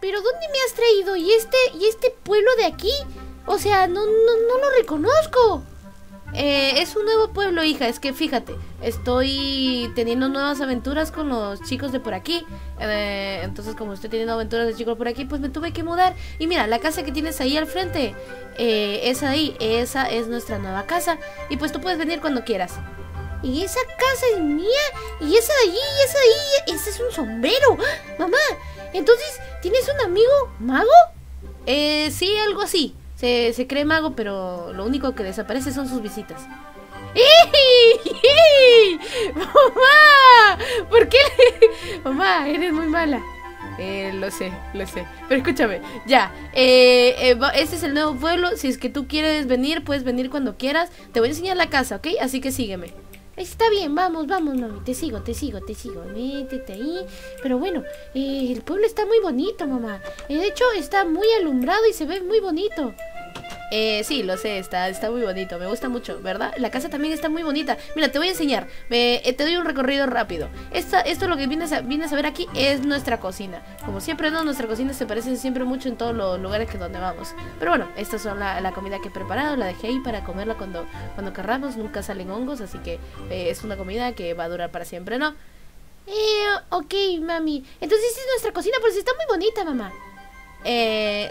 pero ¿dónde me has traído? ¿Y este pueblo de aquí? O sea, no lo reconozco. Es un nuevo pueblo, hija. Es que fíjate, estoy teniendo nuevas aventuras con los chicos de por aquí. Entonces, como estoy teniendo aventuras de chicos por aquí, pues me tuve que mudar. Y mira, la casa que tienes ahí al frente, esa de ahí, esa es nuestra nueva casa. Y pues tú puedes venir cuando quieras. Y esa casa es mía. Y esa de allí, y esa de ahí, ese es un sombrero. ¡Ah! Mamá, entonces, ¿tienes un amigo mago? Sí, algo así. Se cree mago, pero lo único que desaparece son sus visitas. ¡Ey! ¡Mamá! ¿Por qué? Mamá, eres muy mala. Lo sé. Pero escúchame, ya. Este es el nuevo pueblo. Si es que tú quieres venir, puedes venir cuando quieras. Te voy a enseñar la casa, ¿ok? Así que sígueme. Está bien, vamos, mami. Te sigo. Métete ahí. Pero bueno, el pueblo está muy bonito, mamá. De hecho, está muy alumbrado y se ve muy bonito. Sí, lo sé, está muy bonito. Me gusta mucho, ¿verdad? La casa también está muy bonita. Mira, te voy a enseñar. Te doy un recorrido rápido. Esto es lo que vienes a ver aquí. Es nuestra cocina. Como siempre, ¿no? Nuestra cocina se parece siempre mucho en todos los lugares que donde vamos. Pero bueno, estas son la comida que he preparado. La dejé ahí para comerla cuando querramos. Nunca salen hongos, así que es una comida que va a durar para siempre, ¿no? Ok, mami. Entonces es nuestra cocina, pero sí está muy bonita, mamá.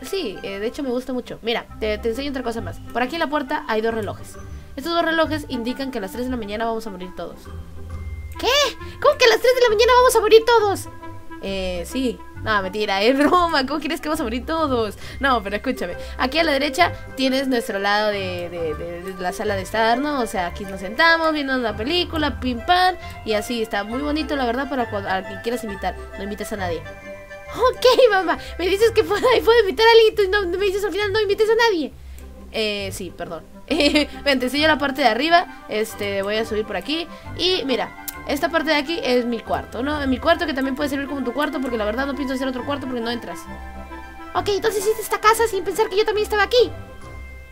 Sí, de hecho me gusta mucho. Mira, te enseño otra cosa más. Por aquí en la puerta hay dos relojes. Estos dos relojes indican que a las 3 de la mañana vamos a morir todos. ¿Qué? ¿Cómo que a las 3 de la mañana vamos a morir todos? Sí. No, mentira, es broma. ¿Cómo crees que vamos a morir todos? No, pero escúchame. Aquí a la derecha tienes nuestro lado de la sala de estar, ¿no? O sea, aquí nos sentamos viendo la película, pim pam. Y así está muy bonito, la verdad, para a quien quieras invitar. No invitas a nadie. Ok, mamá, me dices que puedo invitar a alguien y tú no me dices al final no invites a nadie. Sí, perdón. Ven, te enseño la parte de arriba. Voy a subir por aquí. Y mira, esta parte de aquí es mi cuarto, ¿no? Mi cuarto que también puede servir como tu cuarto, porque la verdad no pienso hacer otro cuarto porque no entras. Ok, entonces hiciste esta casa sin pensar que yo también estaba aquí.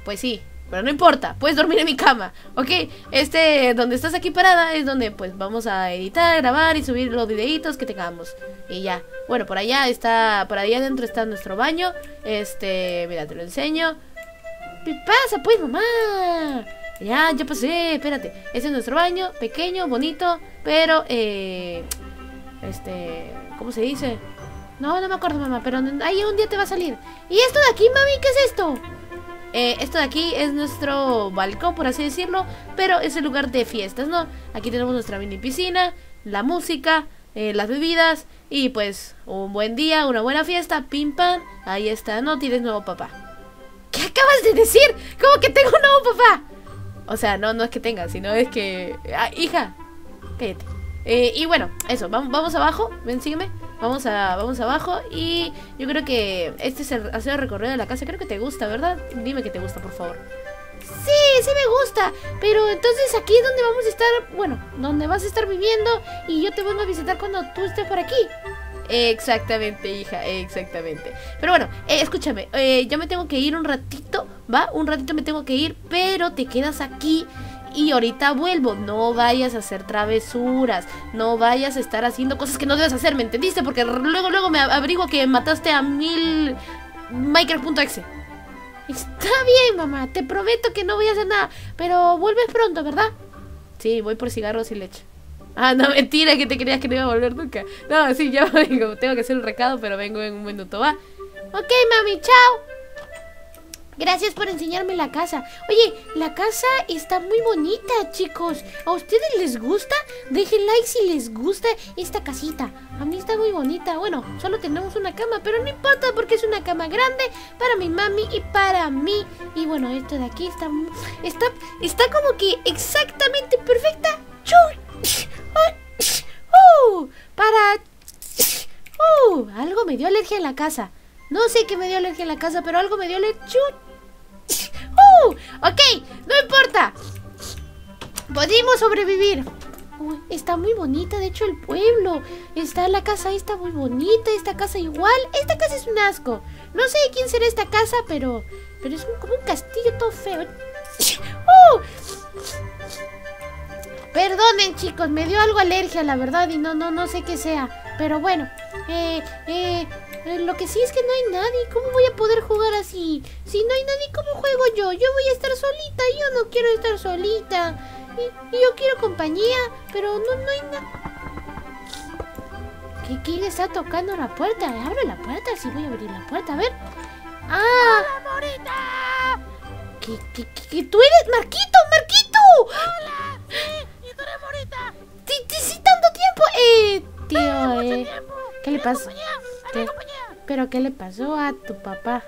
Pues sí, pero no importa, puedes dormir en mi cama, ¿ok? Donde estás aquí parada es donde pues vamos a editar, grabar y subir los videitos que tengamos. Y ya, bueno, por allá está, por allá adentro está nuestro baño. Mira, te lo enseño. ¿Qué pasa pues, mamá? Ya pasé, espérate. Ese es nuestro baño, pequeño, bonito, pero, ¿cómo se dice? No me acuerdo, mamá, pero ahí un día te va a salir. ¿Y esto de aquí, mami? ¿Qué es esto? Esto de aquí es nuestro balcón, por así decirlo, pero es el lugar de fiestas, ¿no? Aquí tenemos nuestra mini piscina, la música, las bebidas y pues un buen día, una buena fiesta, pim pam, ahí está, ¿no? Tienes nuevo papá. ¿Qué acabas de decir? ¿Cómo que tengo un nuevo papá? O sea, no es que tenga, sino es que... Ah, hija, cállate. Y bueno, eso, vamos abajo, ven, sígueme. Vamos abajo y yo creo que este es el aseo recorrido de la casa. Creo que te gusta, ¿verdad? Dime que te gusta, por favor. Sí, sí me gusta. Pero entonces aquí es donde vamos a estar. Bueno, donde vas a estar viviendo. Y yo te vengo a visitar cuando tú estés por aquí. Exactamente, hija, exactamente. Pero bueno, escúchame, ya me tengo que ir un ratito, ¿va? Un ratito me tengo que ir, pero te quedas aquí. Y ahorita vuelvo, no vayas a hacer travesuras, no vayas a estar haciendo cosas que no debes hacer, ¿me entendiste? Porque luego me averiguo que mataste a 1000 Minecraft.exe. Está bien, mamá, te prometo que no voy a hacer nada, pero vuelves pronto, ¿verdad? Sí, voy por cigarros y leche. Ah, no, mentira, que te creías que no iba a volver nunca. No, sí, ya vengo, tengo que hacer un recado, pero vengo en un minuto, ¿va? Ok, mami, chao. Gracias por enseñarme la casa. Oye, la casa está muy bonita, chicos. ¿A ustedes les gusta? Dejen like si les gusta esta casita. A mí está muy bonita. Bueno, solo tenemos una cama, pero no importa porque es una cama grande para mi mami y para mí. Y bueno, esto de aquí está como que exactamente perfecta. Algo me dio alergia en la casa. No sé qué me dio alergia en la casa, pero algo me dio alergia. Ok, no importa. Podemos sobrevivir. Está muy bonita, de hecho, el pueblo. Está la casa, está muy bonita. Esta casa igual, esta casa es un asco. No sé quién será esta casa, pero es como un castillo todo feo. Perdonen, chicos, me dio algo alergia, la verdad. Y no sé qué sea, pero bueno. Lo que sí es que no hay nadie. ¿Cómo voy a poder jugar así? Si no hay nadie, ¿cómo juego yo? Yo voy a estar solita. Yo no quiero estar solita. Y yo quiero compañía. Pero no hay nada. ¿Quién está tocando la puerta? Abre la puerta. Sí, voy a abrir la puerta. A ver. ¡Ah! ¡Hola, Morita! ¿Qué? ¿Tú eres? ¡Marquito! ¡Marquito! ¡Hola! Sí, ¿y tú eres Morita? Sí, tanto tiempo. Tío, tiempo. ¿Qué le pasó? ¿Pero qué le pasó a tu papá?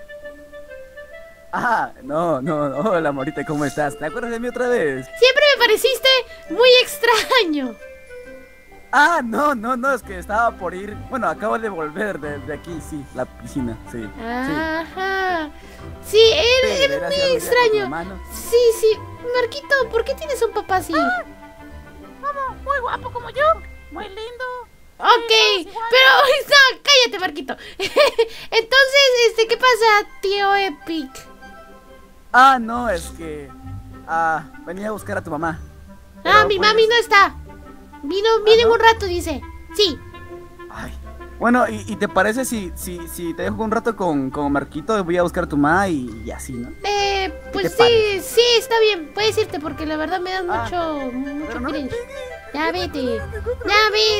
Ah, no. Hola, Morita, ¿cómo estás? ¿Te acuerdas de mí otra vez? Siempre me pareciste muy extraño. Ah, no, es que estaba por ir. Bueno, acabo de volver de aquí, sí, la piscina, sí. Ajá. Sí, eres muy extraño. Sí, Marquito, ¿por qué tienes un papá así? ¿Cómo? Muy guapo como yo, muy lindo. Ok, pero no, cállate, Marquito. Entonces, ¿qué pasa, tío Epic? Ah, no, es que venía a buscar a tu mamá. Ah, mi mami no está. Viene un rato, dice. Sí. Ay. Bueno, ¿y te parece si te dejo un rato con Marquito? Voy a buscar a tu mamá y así, ¿no? Pues sí, está bien. Puedes irte porque la verdad me das mucho cringe. Ya vete.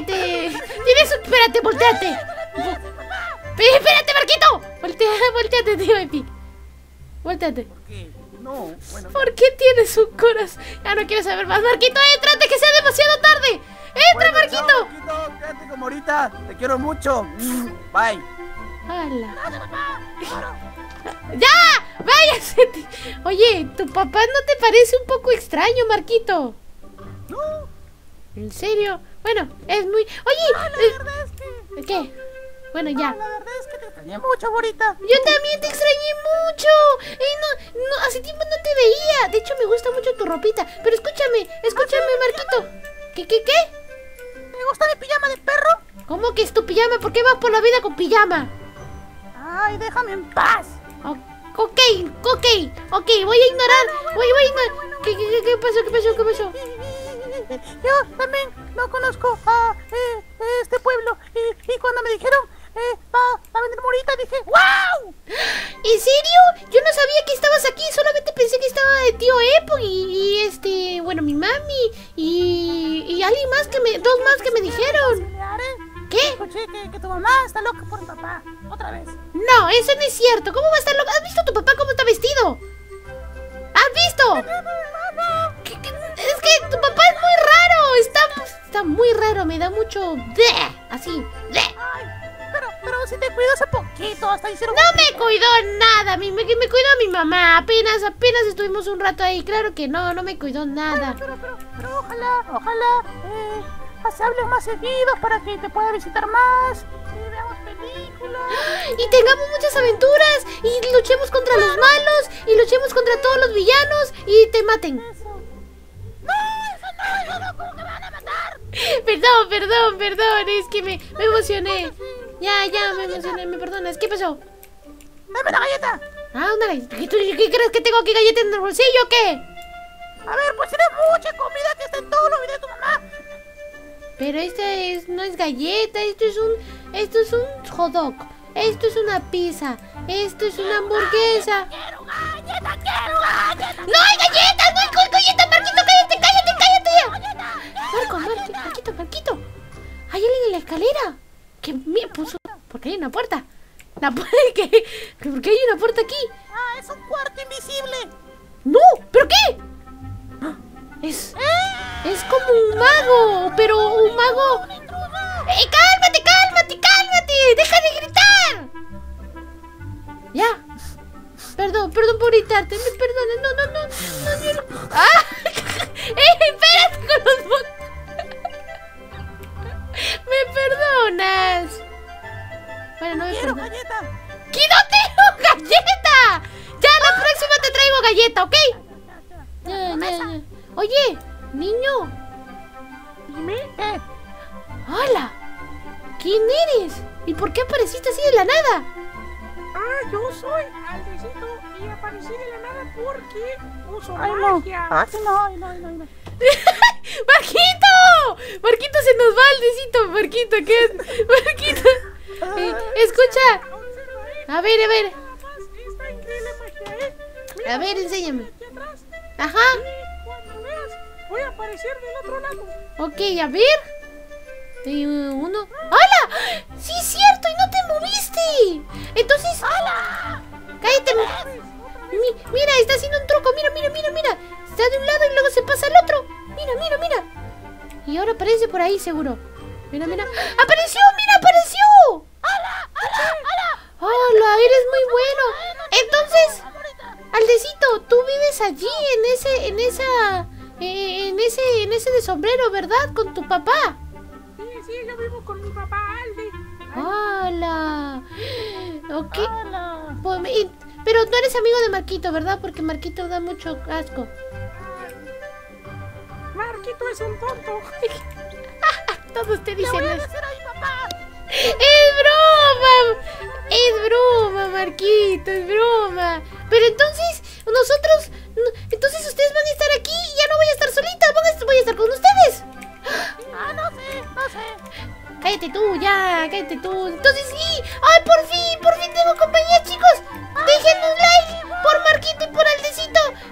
Tienes un... Espérate, volteate. Espérate, Marquito. Volteate, tío Epic. Volteate. ¿Por qué? No, bueno. ¿Por qué tienes un corazón? Ya no quiero saber más. Marquito, entrate, que sea demasiado tarde. ¡Entra, Marquito! Chao, Marquito, quédate con Morita. Te quiero mucho. Bye. ¡Hala! ¡Ya! ¡Váyase! Oye, ¿tu papá no te parece un poco extraño, Marquito? No. ¿En serio? Bueno, es muy... Oye, la verdad es que... ¿Qué? Bueno, ya. La verdad es que te extrañé mucho, Morita. Yo también te extrañé mucho. No, hace tiempo no te veía. De hecho, me gusta mucho tu ropita. Pero escúchame, Marquito. ¿Qué? ¿Te gusta mi pijama de perro? ¿Cómo que es tu pijama? ¿Por qué vas por la vida con pijama? Ay, déjame en paz. Ok, voy a ignorar. Voy a ignorar. ¿Qué pasó? Yo también no conozco a este pueblo. Y cuando me dijeron... a vender Morita, dije, ¡wow! ¿En serio? Yo no sabía que estabas aquí, solamente pensé que estaba de tío Epo y mi mami y alguien más que me, dos más que me dijeron. ¿Qué? Escuché que tu mamá está loca por tu papá, otra vez. No, eso no es cierto, ¿cómo va a estar loca? ¿Has visto a tu papá cómo está vestido? ¿Has visto? Es que tu papá es muy raro, está muy raro, me da mucho... así... Pero si te cuido hace poquito, hasta hicieron... No me cuidó nada, me cuidó mi mamá. Apenas estuvimos un rato ahí. Claro que no me cuidó nada. Pero ojalá se hablen más seguidos para que te pueda visitar más. Y veamos películas. Y tengamos muchas aventuras. Y luchemos contra los malos. Y luchemos contra todos los villanos. Y te maten. Eso no, ¿cómo que me van a matar? Perdón, es que me emocioné. Ya, me emocioné, me perdonas. ¿Qué pasó? ¡Dame una galleta! Ah, una galleta. ¿Qué crees que tengo aquí galleta en el bolsillo o qué? A ver, pues tiene mucha comida que está en todos los videos de tu mamá. Pero no es galleta, esto es un hot dog. Esto es una pizza. Esto es una hamburguesa. ¡Quiero galleta! ¡No hay galletas! ¡No hay galletas! ¡Marquito, cállate! Marquito. Hay alguien en la escalera. Que me puso... ¿Por qué hay una puerta? ¿Por qué hay una puerta aquí? Ah, es un cuarto invisible. No, ¿pero qué? Es como un mago, pero un mago... ¡Cálmate! ¡Deja de gritar! Ya. Perdón por gritarte, me perdones. No. ¡Ah! ¡Espérate con los botones! ¡Me perdonas! Bueno, no me quiero perdonas. Galleta. ¡Que no tengo galleta! Ya la próxima te traigo galleta, ¿ok? Ya. Oye, niño. Dime. ¡Hola! ¿Quién eres? ¿Y por qué apareciste así de la nada? Ah, yo soy Aldecito y aparecí de la nada porque uso magia. No. ¡Marquito! ¡Marquito se nos va, Aldecito! ¡Marquito! ¡Escucha! A ver, a ver. A ver, enséñame. Ajá. Voy a aparecer del otro lado. Ok, a ver. Uno. ¡Hala! ¡Sí, es cierto! ¡Y no te moviste! Entonces. ¡Hala! ¡Cállate! Mira, está haciendo un truco. Mira, mira, mira, mira. Está de un lado y luego se pasa al otro. Mira, mira, mira. Y ahora aparece por ahí, seguro. Mira, mira. ¡Apareció! ¡Mira, apareció! ¡Hala! ¡Hala! ¡Hala! ¡Hala! ¡Eres muy bueno! Entonces, Aldecito, tú vives allí, en ese de sombrero, ¿verdad? Con tu papá. Sí, sí, yo vivo con mi papá, Alde. ¡Hala! Ok. ¡Hala! Pero tú eres amigo de Marquito, ¿verdad? Porque Marquito da mucho asco. Marquito es un tonto. Todos te dicen eso. Es broma, Marquito, es broma. Pero entonces, entonces ustedes van a estar aquí y ya no voy a estar solita, voy a estar con ustedes. Ah, no sé. Cállate tú, ya, cállate tú. Entonces sí, ay, por fin tengo compañía, chicos. Dejen un like por Marquito y por Aldecito.